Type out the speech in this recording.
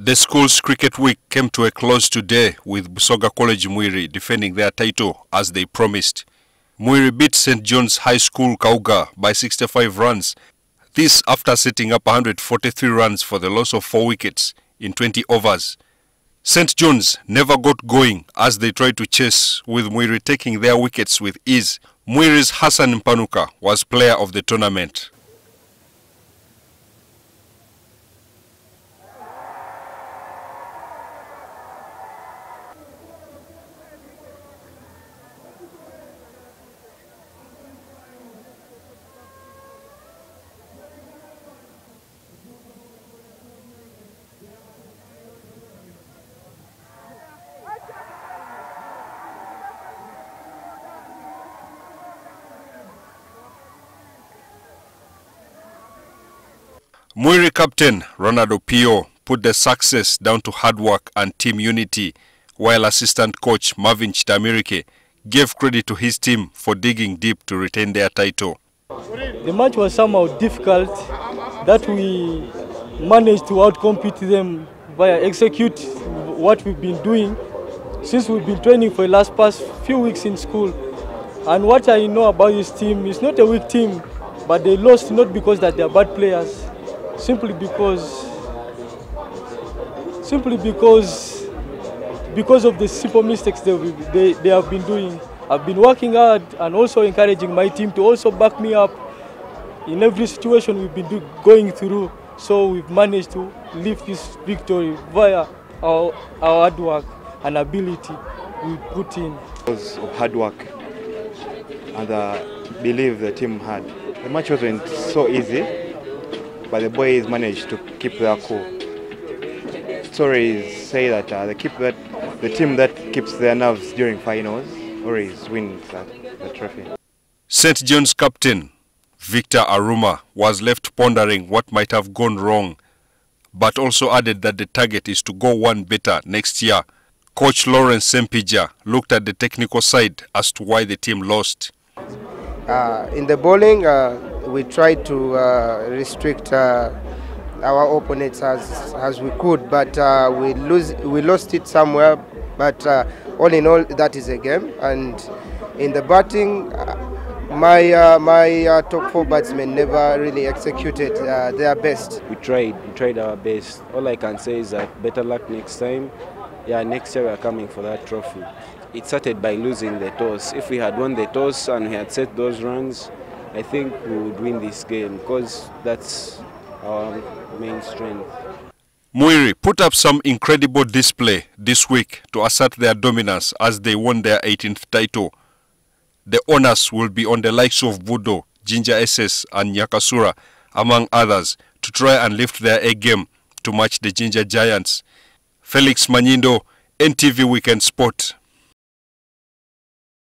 The school's cricket week came to a close today with Busoga College Mwiri defending their title as they promised. Mwiri beat St. John's High School Kaugu by 65 runs, this after setting up 143 runs for the loss of 4 wickets in 20 overs. St. John's never got going as they tried to chase, with Mwiri taking their wickets with ease. Mwiri's Hassan Mpanuka was player of the tournament. Mwiri captain Ronaldo Pio put the success down to hard work and team unity, while assistant coach Marvin Chitamirike gave credit to his team for digging deep to retain their title. The match was somehow difficult, that we managed to outcompete them via execute what we've been doing since we've been training for the last past few weeks in school. And what I know about this team, it's not a weak team, but they lost not because that they're bad players. Simply because of the simple mistakes they have been doing. I've been working hard and also encouraging my team to also back me up in every situation we've been going through. So we've managed to lift this victory via our hard work and ability we put in. Because of hard work and I believe the team had. The match wasn't so easy, but the boys managed to keep their cool. Stories say that the team that keeps their nerves during finals always wins the trophy. St. John's captain Victor Aruma was left pondering what might have gone wrong, but also added that the target is to go one better next year. Coach Lawrence Sempija looked at the technical side as to why the team lost. In the bowling, we tried to restrict our opponents as we could, but we lost it somewhere. But all in all, that is a game. And in the batting, my top 4 batsmen never really executed their best. We tried our best. All I can say is that better luck next time. Yeah, next year we are coming for that trophy. It started by losing the toss. If we had won the toss and we had set those runs, I think we would win this game because that's our main strength. Mwiri put up some incredible display this week to assert their dominance as they won their 18th title. The onus will be on the likes of Budo, Jinja SS and Nyakasura, among others, to try and lift their A game to match the Jinja Giants. Felix Manyindo, NTV Weekend Sport.